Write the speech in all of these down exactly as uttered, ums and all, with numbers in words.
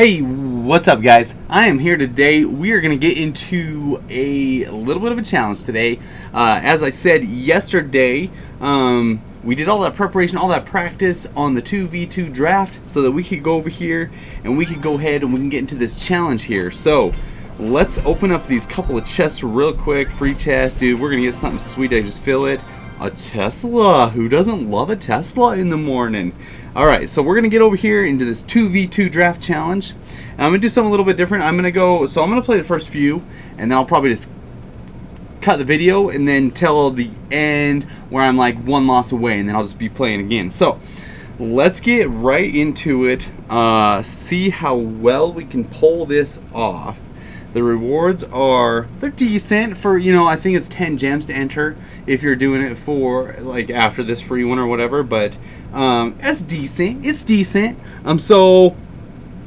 Hey, what's up guys? I am here today. We are going to get into a little bit of a challenge today. Uh, as I said yesterday, um, we did all that preparation, all that practice on the two v two draft so that we could go over here and we could go ahead and we can get into this challenge here. So let's open up these couple of chests real quick. Free chest, dude. We're going to get something sweet. I just feel it. A Tesla. Who doesn't love a Tesla in the morning? Alright, so we're going to get over here into this two v two draft challenge. And I'm going to do something a little bit different. I'm going to go, so I'm going to play the first few, and then I'll probably just cut the video and then tell the end where I'm like one loss away, and then I'll just be playing again. So, let's get right into it. Uh, see how well we can pull this off. The rewards are, they're decent for, you know, I think it's ten gems to enter if you're doing it for, like, after this free one or whatever, but um, that's decent. It's decent. Um, so,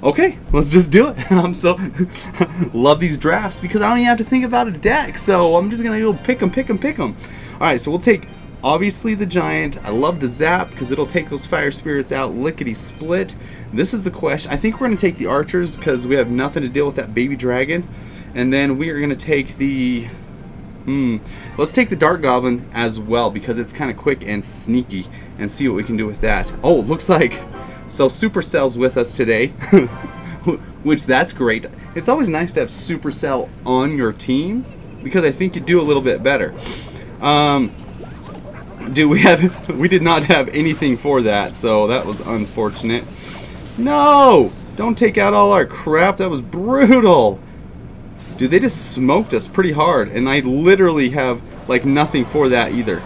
okay, let's just do it. I'm so, love these drafts because I don't even have to think about a deck, so I'm just going to go pick them, pick them, pick them. All right, so we'll take, obviously, the Giant. I love the Zap because it'll take those Fire Spirits out lickety-split. This is the question. I think we're going to take the Archers because we have nothing to deal with that Baby Dragon. And then we are going to take the... Hmm. Let's take the Dark Goblin as well because it's kind of quick and sneaky. And see what we can do with that. Oh, looks like... So Supercell's with us today. Which, that's great. It's always nice to have Supercell on your team because I think you do a little bit better. Um... Dude, we have we did not have anything for that, so that was unfortunate. No! Don't take out all our crap. That was brutal. Dude, they just smoked us pretty hard, and I literally have like nothing for that either.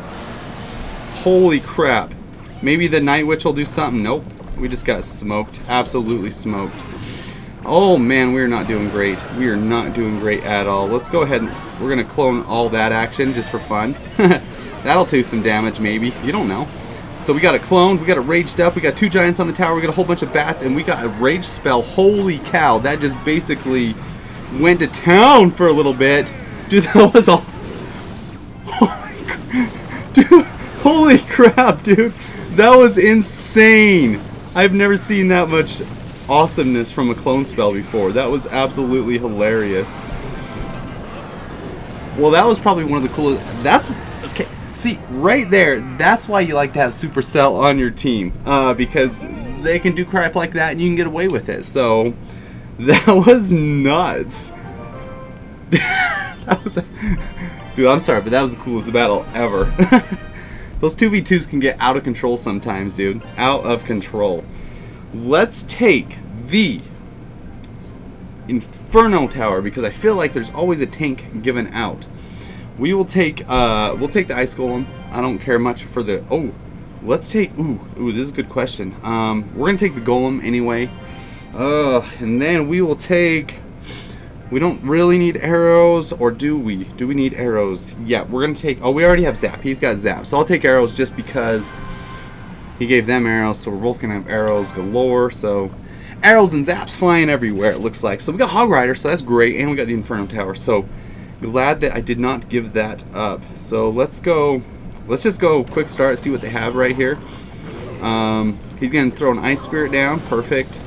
Holy crap. Maybe the Night Witch will do something. Nope. We just got smoked. Absolutely smoked. Oh man, we're not doing great. We are not doing great at all. Let's go ahead and we're gonna clone all that action just for fun. That'll do some damage, maybe. You don't know. So we got a clone, we got a raged up, we got two giants on the tower, we got a whole bunch of bats, and we got a rage spell. Holy cow, that just basically went to town for a little bit. Dude, that was awesome. Holy crap. Dude, holy crap, dude. That was insane. I've never seen that much awesomeness from a clone spell before. That was absolutely hilarious. Well, that was probably one of the coolest... That's... Okay. See, right there, that's why you like to have Supercell on your team, uh, because they can do crap like that and you can get away with it. So, that was nuts. That was a... Dude, I'm sorry, but that was the coolest battle ever. Those two v twos can get out of control sometimes, dude. Out of control. Let's take the Inferno Tower, because I feel like there's always a tank given out. We will take, uh, we'll take the Ice Golem. I don't care much for the, oh, let's take, ooh, ooh, this is a good question. Um, we're going to take the Golem anyway. Uh, and then we will take, we don't really need arrows, or do we? Do we need arrows? Yeah, we're going to take, oh, we already have Zap. He's got Zap. So I'll take arrows just because he gave them arrows, so we're both going to have arrows galore, so... Arrows and Zaps flying everywhere, it looks like. So we got Hog Rider, so that's great, and we got the Inferno Tower, so... Glad that I did not give that up. So let's go, let's just go quick start, see what they have right here. Um, he's going to throw an Ice Spirit down, perfect.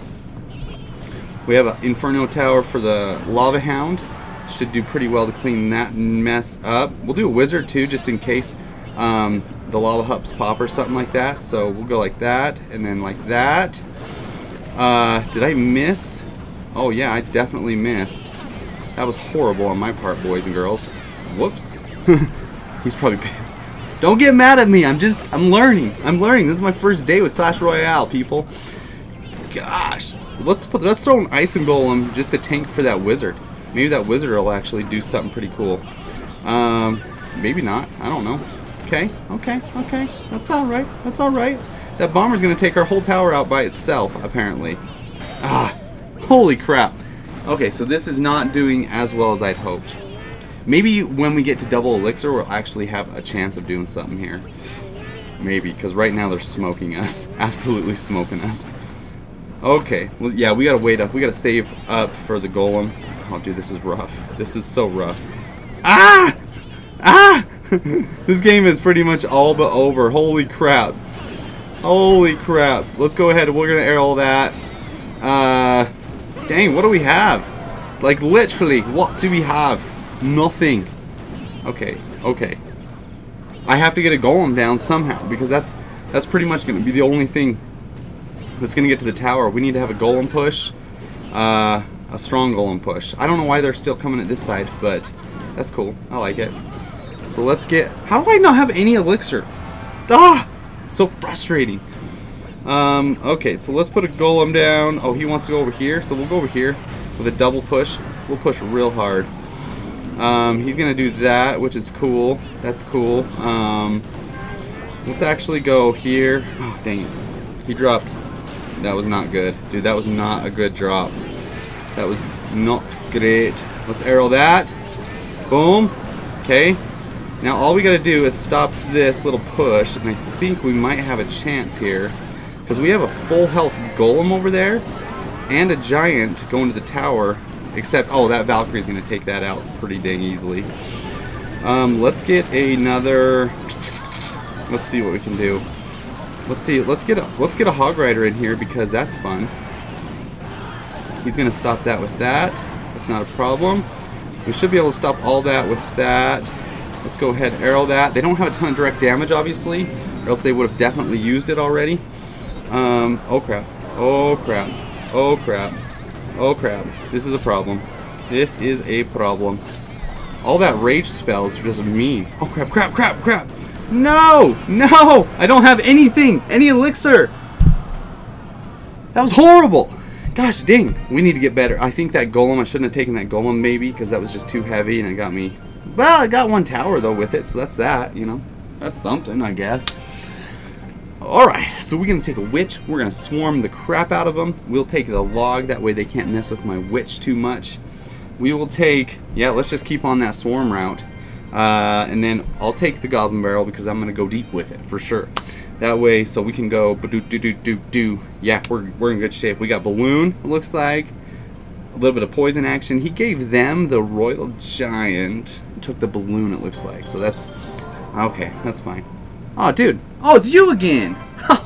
We have an Inferno Tower for the Lava Hound. Should do pretty well to clean that mess up. We'll do a Wizard too, just in case um, the Lava Hups pop or something like that. So we'll go like that, and then like that. Uh, did I miss? Oh yeah, I definitely missed. That was horrible on my part, boys and girls. Whoops. He's probably pissed. Don't get mad at me. I'm just, I'm learning. I'm learning. This is my first day with Clash Royale, people. Gosh. Let's put, let's throw an Ice and Golem just to tank for that Wizard. Maybe that Wizard will actually do something pretty cool. Um, maybe not. I don't know. Okay. Okay. Okay. That's all right. That's all right. That Bomber's going to take our whole tower out by itself, apparently. Ah. Holy crap. Okay, so this is not doing as well as I'd hoped. Maybe when we get to double elixir, we'll actually have a chance of doing something here. Maybe, because right now they're smoking us. Absolutely smoking us. Okay, well, yeah, we gotta wait up. We gotta save up for the Golem. Oh, dude, this is rough. This is so rough. Ah! Ah! This game is pretty much all but over. Holy crap. Holy crap. Let's go ahead. We're gonna air all that. Uh... Dang, what do we have? Like, literally, what do we have? Nothing. Okay, okay. I have to get a golem down somehow, because that's that's pretty much going to be the only thing that's going to get to the tower. We need to have a golem push, uh, a strong golem push. I don't know why they're still coming at this side, but that's cool. I like it. So let's get... How do I not have any elixir? Ah! So frustrating. Um, okay, so let's put a golem down. Oh, he wants to go over here, so we'll go over here with a double push. We'll push real hard. Um, he's going to do that, which is cool. That's cool. Um, let's actually go here. Oh, dang it. He dropped. That was not good. Dude, that was not a good drop. That was not great. Let's arrow that. Boom. Okay. Now all we got to do is stop this little push, and I think we might have a chance here. Because we have a full health golem over there, and a giant going to the tower, except, oh, that Valkyrie's going to take that out pretty dang easily. Um, let's get another, let's see what we can do. Let's see, let's get a, let's get a Hog Rider in here, because that's fun. He's going to stop that with that. That's not a problem. We should be able to stop all that with that. Let's go ahead and arrow that. They don't have a ton of direct damage, obviously, or else they would have definitely used it already. Um, oh crap, oh crap, oh crap, oh crap, this is a problem, this is a problem. All that rage spells are just mean. Oh crap, crap, crap, crap, no, no, I don't have anything, any elixir. That was horrible, gosh dang, we need to get better. I think that golem, I shouldn't have taken that golem maybe, because that was just too heavy and it got me, well, I got one tower though with it, so that's that, you know, that's something I guess. Alright, so we're going to take a witch, we're going to swarm the crap out of them, we'll take the log, that way they can't mess with my witch too much. We will take, yeah, let's just keep on that swarm route, uh, and then I'll take the goblin barrel because I'm going to go deep with it, for sure. That way, so we can go, do do do do do. Yeah, we're, we're in good shape. We got balloon, it looks like, a little bit of poison action. He gave them the royal giant, took the balloon it looks like, so that's, okay, that's fine. Oh, dude. Oh, it's you again.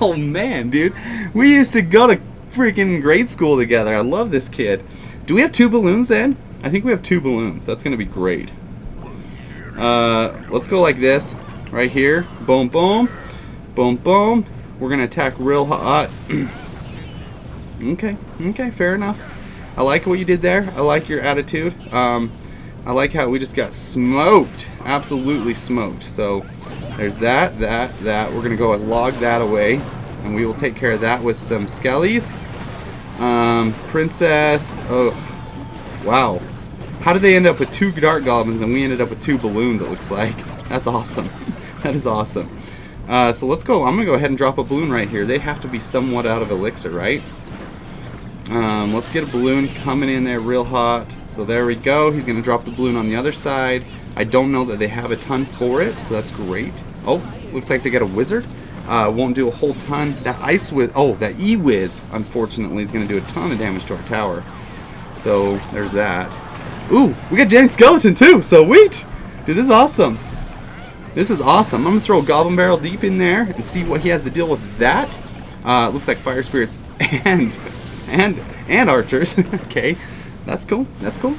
Oh, man, dude. We used to go to freaking grade school together. I love this kid. Do we have two balloons then? I think we have two balloons. That's going to be great. Uh, let's go like this. Right here. Boom, boom. Boom, boom. We're going to attack real hot. Okay. Okay, fair enough. I like what you did there. I like your attitude. Um, I like how we just got smoked. Absolutely smoked. So... There's that, that, that. We're going to go and log that away. And we will take care of that with some skellies. Um, princess. Oh, wow. How did they end up with two dark goblins and we ended up with two balloons, it looks like? That's awesome. That is awesome. Uh, so let's go. I'm going to go ahead and drop a balloon right here. They have to be somewhat out of elixir, right? Um, let's get a balloon coming in there real hot. So there we go. He's going to drop the balloon on the other side. I don't know that they have a ton for it, so that's great. Oh, looks like they got a wizard. Uh, won't do a whole ton. That ice whiz, oh, that E-Wiz, unfortunately, is going to do a ton of damage to our tower. So, there's that. Ooh, we got giant skeleton, too, so wait! Dude, this is awesome. This is awesome. I'm going to throw a goblin barrel deep in there and see what he has to deal with that. Uh, looks like fire spirits and, and, and archers. Okay, that's cool, that's cool.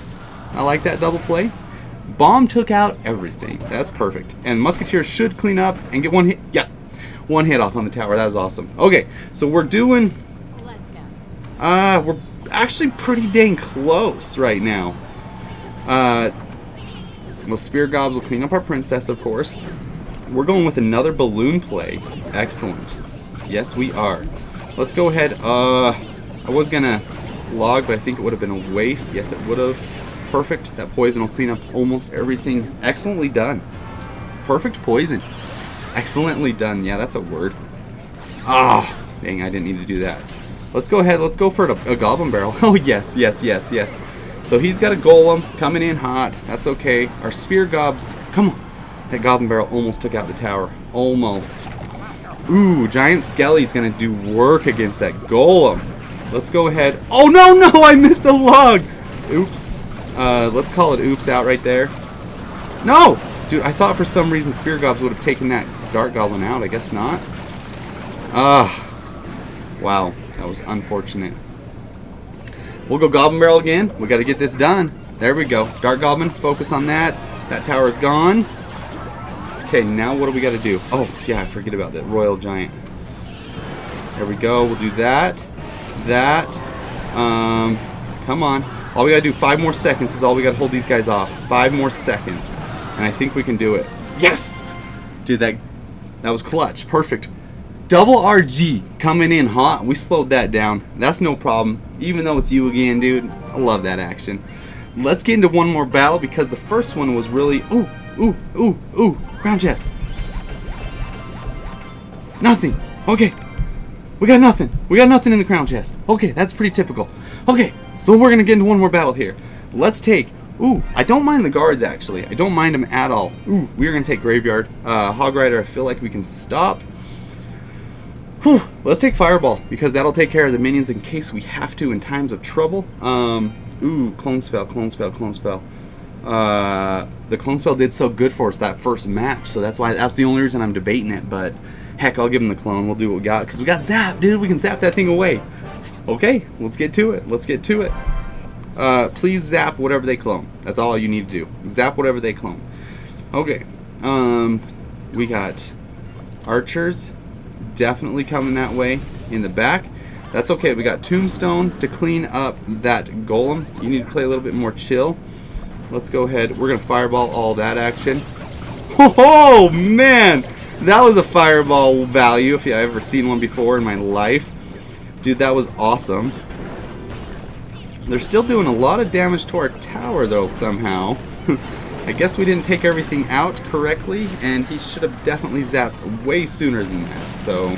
I like that double play. Bomb took out everything. That's perfect. And musketeers should clean up and get one hit. Yeah, one hit off on the tower. That was awesome. Okay, so we're doing. Uh, we're actually pretty dang close right now. Uh, well, spear gobs will clean up our princess, of course. We're going with another balloon play. Excellent. Yes, we are. Let's go ahead. Uh, I was gonna log, but I think it would have been a waste. Yes, it would have. Perfect. That poison will clean up almost everything. Excellently done. Perfect poison. Excellently done. Yeah, that's a word. Ah, dang, I didn't need to do that. Let's go ahead. Let's go for a, a goblin barrel. Oh, yes, yes, yes, yes. So he's got a golem coming in hot. That's okay. Our spear gobs. Come on. That goblin barrel almost took out the tower. Almost. Ooh, giant skelly's going to do work against that golem. Let's go ahead. Oh, no, no, I missed the log. Oops. Uh, let's call it oops out right there. No! Dude, I thought for some reason spear gobs would have taken that dark goblin out. I guess not. Ah. Uh, wow. That was unfortunate. We'll go Goblin Barrel again. We got to get this done. There we go. Dark Goblin, focus on that. That tower is gone. Okay, now what do we got to do? Oh, yeah, I forget about that. Royal Giant. There we go. We'll do that. That. Um, come on. All we got to do, five more seconds is all we got to hold these guys off. Five more seconds. And I think we can do it. Yes! Dude, that, that was clutch. Perfect. Double R G coming in hot. We slowed that down. That's no problem. Even though it's you again, dude. I love that action. Let's get into one more battle because the first one was really... Ooh, ooh, ooh, ooh. Ground chest. Nothing. Okay. We got nothing. We got nothing in the crown chest. Okay, that's pretty typical. Okay, so we're going to get into one more battle here. Let's take... Ooh, I don't mind the guards, actually. I don't mind them at all. Ooh, we're going to take Graveyard. Uh, Hog Rider, I feel like we can stop. Whew, let's take Fireball, because that'll take care of the minions in case we have to in times of trouble. Um, ooh, Clone Spell, Clone Spell, Clone Spell. Uh, the Clone Spell did so good for us that first match, so that's why that's the only reason I'm debating it, but heck, I'll give him the Clone. We'll do what we got, because we got Zap, dude. We can Zap that thing away. Okay, let's get to it. Let's get to it. Uh, please Zap whatever they clone. That's all you need to do. Zap whatever they clone. Okay, um, we got Archers. Definitely coming that way in the back. That's okay. We got Tombstone to clean up that Golem. You need to play a little bit more chill. Let's go ahead. We're gonna Fireball all that action. Oh man, that was a Fireball value if I've ever seen one before in my life. Dude, that was awesome. They're still doing a lot of damage to our tower though somehow. I guess we didn't take everything out correctly, and he should have definitely zapped way sooner than that. So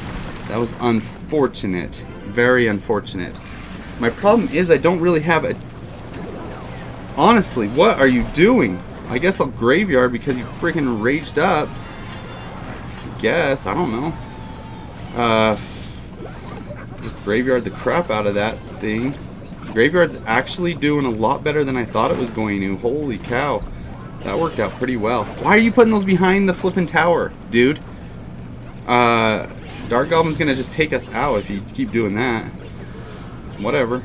that was unfortunate. Very unfortunate. My problem is I don't really have a... Honestly, what are you doing? I guess I'll Graveyard because you freaking raged up. I guess. I don't know. Uh, just Graveyard the crap out of that thing. Graveyard's actually doing a lot better than I thought it was going to. Holy cow. That worked out pretty well. Why are you putting those behind the flippin' tower, dude? Uh, Dark Goblin's gonna just take us out if you keep doing that. Whatever.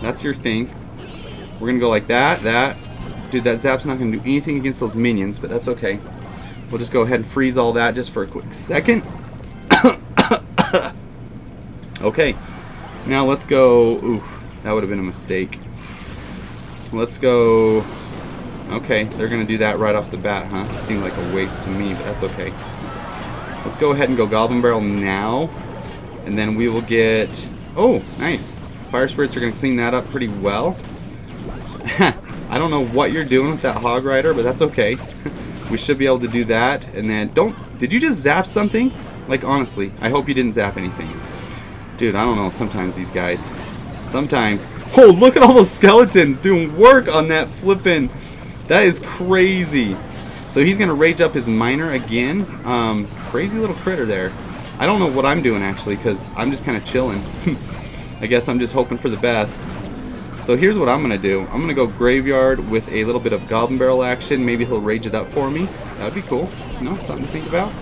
That's your thing. We're gonna go like that, that. Dude, that Zap's not gonna do anything against those minions, but that's okay. We'll just go ahead and freeze all that just for a quick second. Okay. Now let's go... Oof, that would have been a mistake. Let's go... Okay, they're going to do that right off the bat, huh? Seemed like a waste to me, but that's okay. Let's go ahead and go Goblin Barrel now. And then we will get... Oh, nice. Fire Spirits are going to clean that up pretty well. I don't know what you're doing with that Hog Rider, but that's okay. We should be able to do that. And then don't... Did you just zap something? Like, honestly, I hope you didn't zap anything. Dude, I don't know. Sometimes these guys... Sometimes... Oh, look at all those skeletons doing work on that flippin'... That is crazy. So he's going to rage up his miner again. Um, crazy little critter there. I don't know what I'm doing, actually, because I'm just kind of chilling. I guess I'm just hoping for the best. So here's what I'm going to do. I'm going to go Graveyard with a little bit of Goblin Barrel action. Maybe he'll rage it up for me. That would be cool. You know, something to think about.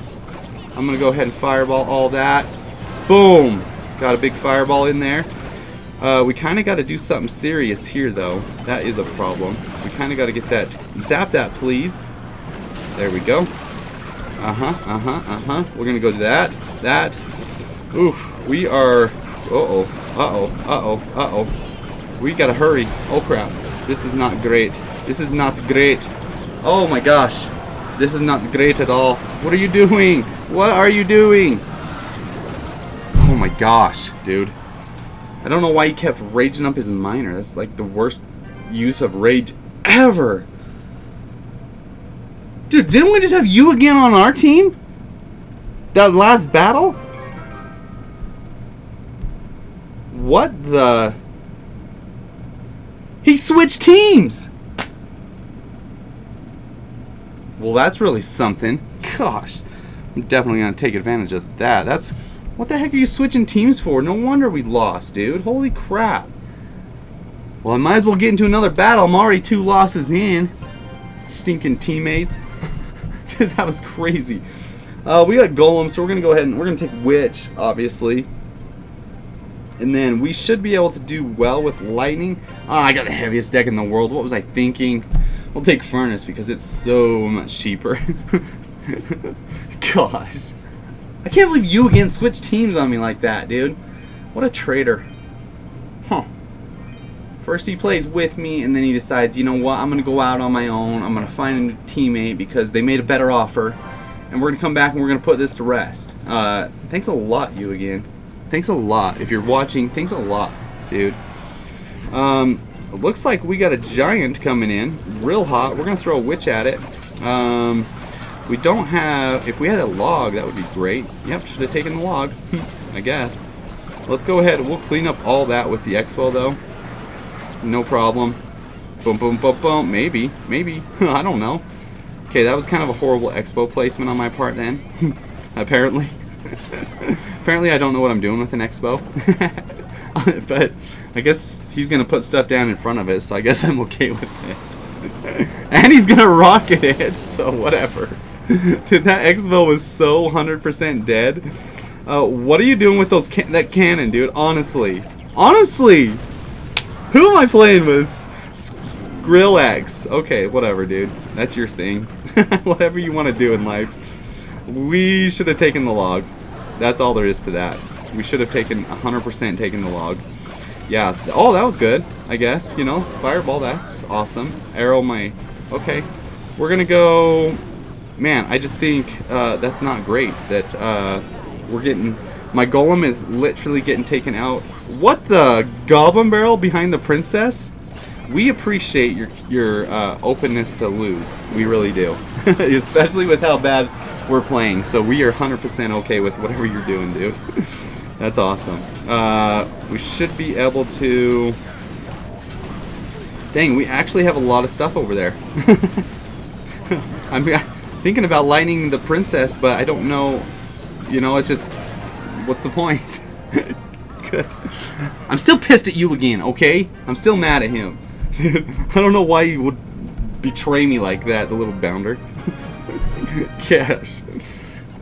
I'm going to go ahead and Fireball all that. Boom. Got a big Fireball in there. Uh, we kind of got to do something serious here, though. That is a problem. We kind of got to get that. Zap that, please. There we go. Uh-huh, uh-huh, uh-huh. We're going to go to that, that. Oof, we are... Uh-oh, uh-oh, uh-oh, uh-oh. We got to hurry. Oh, crap. This is not great. This is not great. Oh, my gosh. This is not great at all. What are you doing? What are you doing? Oh, my gosh, dude. I don't know why he kept raging up his miner. That's like the worst use of rage ever. Dude, didn't we just have you again on our team? That last battle? What the? He switched teams! Well, that's really something. Gosh. I'm definitely going to take advantage of that. That's... What the heck are you switching teams for? No wonder we lost, dude. Holy crap. Well, I might as well get into another battle. I'm already two losses in. Stinking teammates. Dude, that was crazy. Uh, we got Golem, so we're going to go ahead and we're going to take Witch, obviously. And then we should be able to do well with lightning. Oh, I got the heaviest deck in the world. What was I thinking? We'll take furnace because it's so much cheaper. Gosh. I can't believe you again switched teams on me like that, dude. What a traitor. Huh. First he plays with me and then he decides, you know what, I'm going to go out on my own. I'm going to find a teammate because they made a better offer. And we're going to come back and we're going to put this to rest. Uh, thanks a lot, you again. Thanks a lot. If you're watching, thanks a lot, dude. Um, looks like we got a giant coming in. Real hot. We're going to throw a witch at it. Um, we don't have... If we had a log, that would be great. Yep, should have taken the log, I guess. Let's go ahead. We'll clean up all that with the Expo, though. No problem. Boom, boom, boom, boom. Maybe. Maybe. I don't know. Okay, that was kind of a horrible Expo placement on my part then. Apparently. Apparently I don't know what I'm doing with an Expo. But I guess he's going to put stuff down in front of it, so I guess I'm okay with it. And he's going to rocket it, so whatever. Dude, that Expo was so one hundred percent dead. Uh, what are you doing with those ca that cannon, dude? Honestly. Honestly! Who am I playing with? Skrillax. Okay, whatever, dude. That's your thing. Whatever you want to do in life. We should have taken the log. That's all there is to that. We should have taken one hundred percent taken the log. Yeah. Oh, that was good, I guess. You know, fireball, that's awesome. Arrow my... Okay. We're going to go... Man, I just think uh, that's not great that uh, we're getting... My golem is literally getting taken out. What the? Goblin barrel behind the princess? We appreciate your, your uh, openness to lose. We really do. Especially with how bad... we're playing, so we are one hundred percent okay with whatever you're doing, dude. That's awesome. Uh, we should be able to... Dang, we actually have a lot of stuff over there. I'm thinking about lightning the princess, but I don't know... You know, it's just... What's the point? Good. I'm still pissed at you again, okay? I'm still mad at him. Dude, I don't know why you would betray me like that, the little bounder. Gosh.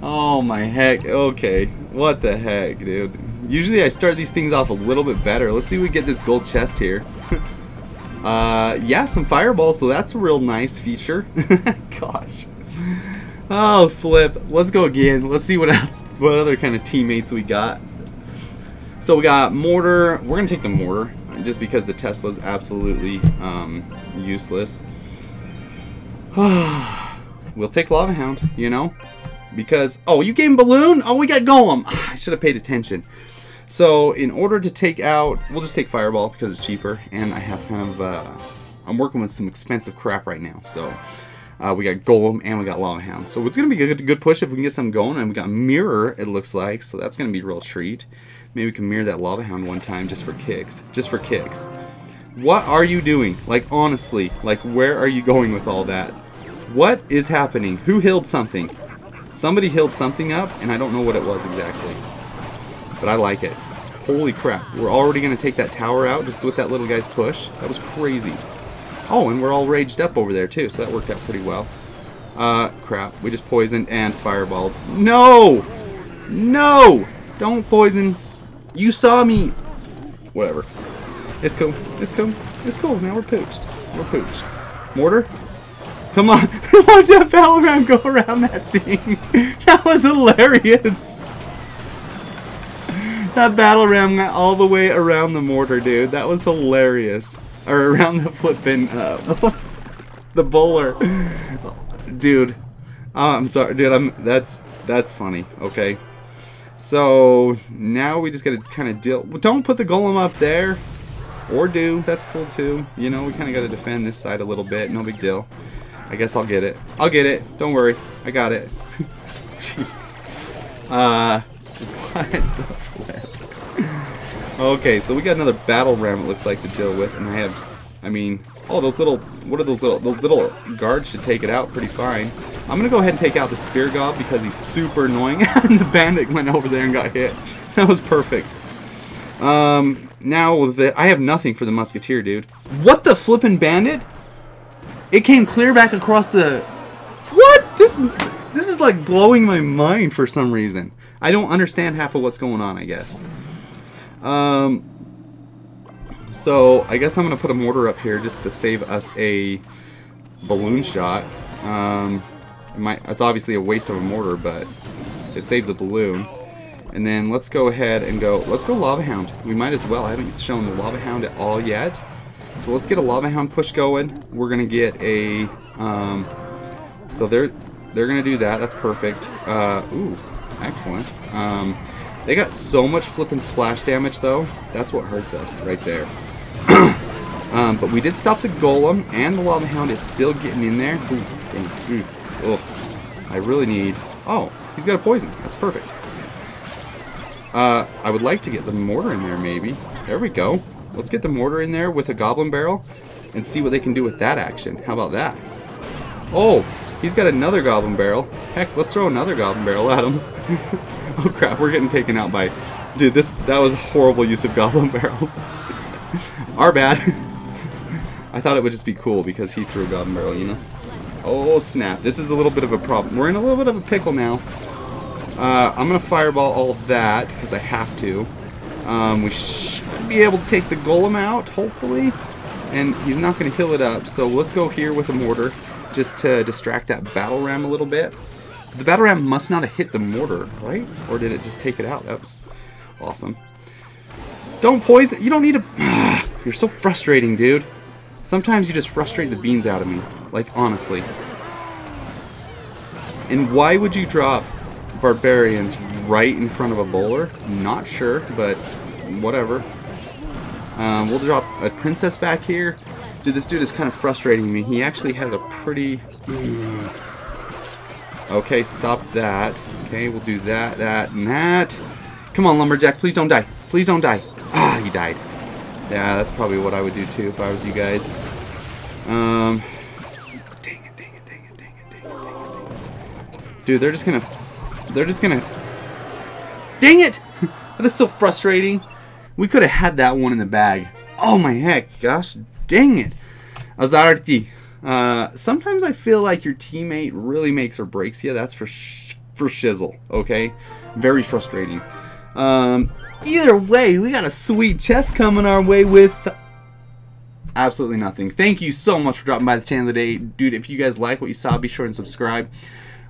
Oh my heck. Okay. What the heck, dude. Usually I start these things off a little bit better. Let's see if we get this gold chest here. uh, yeah, some fireballs, so that's a real nice feature. Gosh. Oh, flip. Let's go again. Let's see what else, what other kind of teammates we got. So we got mortar. We're going to take the mortar just because the Tesla's absolutely um, useless. We'll take Lava Hound, you know, because, oh, you gave him Balloon? Oh, we got Golem. I should have paid attention. So, in order to take out, we'll just take Fireball because it's cheaper, and I have kind of, uh, I'm working with some expensive crap right now, so, uh, we got Golem and we got Lava Hound. So, it's going to be a good push if we can get some going, and we got Mirror, it looks like, so that's going to be a real treat. Maybe we can mirror that Lava Hound one time just for kicks, just for kicks. What are you doing? Like, honestly, like, where are you going with all that? What is happening? Who healed something? Somebody healed something up, and I don't know what it was exactly. But I like it. Holy crap. We're already going to take that tower out just with that little guy's push. That was crazy. Oh, and we're all raged up over there, too, so that worked out pretty well. Uh, crap. We just poisoned and fireballed. No! No! Don't poison. You saw me. Whatever. It's cool. It's cool. It's cool. Now we're pooched. We're pooched. Mortar? Come on, watch that battle ram go around that thing. That was hilarious. That battle ram went all the way around the mortar, dude. That was hilarious. Or around the flippin', uh, the bowler. Dude, oh, I'm sorry, dude, I'm, that's, that's funny, okay. So, now we just gotta kinda deal, don't put the golem up there. Or do, that's cool too. You know, we kinda gotta defend this side a little bit, no big deal. I guess I'll get it. I'll get it. Don't worry. I got it. Jeez. Uh, what the flip? Okay, so we got another battle ram, it looks like, to deal with. And I have, I mean, oh, those little, what are those little, those little guards should take it out pretty fine. I'm going to go ahead and take out the spear gob because he's super annoying. And the bandit went over there and got hit. That was perfect. Um, now, with it, I have nothing for the musketeer, dude. What the flippin' bandit? It came clear back across the... What? This this is like blowing my mind for some reason. I don't understand half of what's going on, I guess. Um, so I guess I'm going to put a mortar up here just to save us a balloon shot. Um, it might, it's obviously a waste of a mortar, but it saved the balloon. And then let's go ahead and go, let's go Lava Hound. We might as well. I haven't shown the Lava Hound at all yet. So let's get a Lava Hound push going. We're going to get a, um, so they're, they're going to do that. That's perfect. Uh, ooh, excellent. Um, they got so much flippin' splash damage, though. That's what hurts us right there. um, but we did stop the Golem, and the Lava Hound is still getting in there. Ooh, dang, ooh, oh, I really need... Oh, he's got a poison. That's perfect. Uh, I would like to get the mortar in there, maybe. There we go. Let's get the mortar in there with a Goblin Barrel and see what they can do with that action. How about that? Oh, he's got another Goblin Barrel. Heck, let's throw another Goblin Barrel at him. Oh crap, we're getting taken out by... Dude, this that was a horrible use of Goblin Barrels. Our bad. I thought it would just be cool because he threw a Goblin Barrel, you know? Oh snap, this is a little bit of a problem. We're in a little bit of a pickle now. Uh, I'm going to fireball all of that because I have to. Um, we should be able to take the Golem out, hopefully. And he's not going to heal it up, so let's go here with a mortar just to distract that Battle Ram a little bit. The Battle Ram must not have hit the mortar, right? Or did it just take it out? That was awesome. Don't poison... You don't need to... You're so frustrating, dude. Sometimes you just frustrate the beans out of me. Like, honestly. And why would you drop Barbarians right in front of a bowler? Not sure, but whatever. Um, we'll drop a princess back here. Dude, this dude is kind of frustrating me. He actually has a pretty... Okay, stop that. Okay, we'll do that, that, and that. Come on, Lumberjack, please don't die. Please don't die. Ah, you died. Yeah, that's probably what I would do too if I was you guys. Um, dang it, dang it, dang it, dang it, dang it, dang it. Dude, they're just gonna... They're just gonna... Dang it! That is so frustrating. We could have had that one in the bag. Oh my heck, gosh dang it. Azarti. Uh, sometimes I feel like your teammate really makes or breaks you. That's for sh for shizzle, okay? Very frustrating. Um, either way, we got a sweet chest coming our way with... absolutely nothing. Thank you so much for dropping by the channel today. Dude, if you guys like what you saw, be sure and subscribe.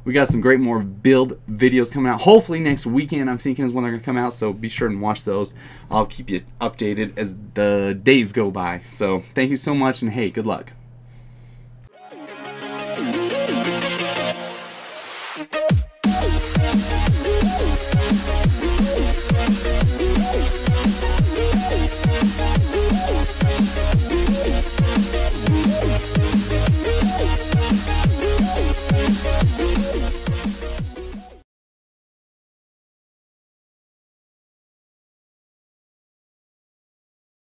We got some great more build videos coming out. Hopefully next weekend, I'm thinking, is when they're going to come out. So be sure and watch those. I'll keep you updated as the days go by. So thank you so much, and hey, good luck.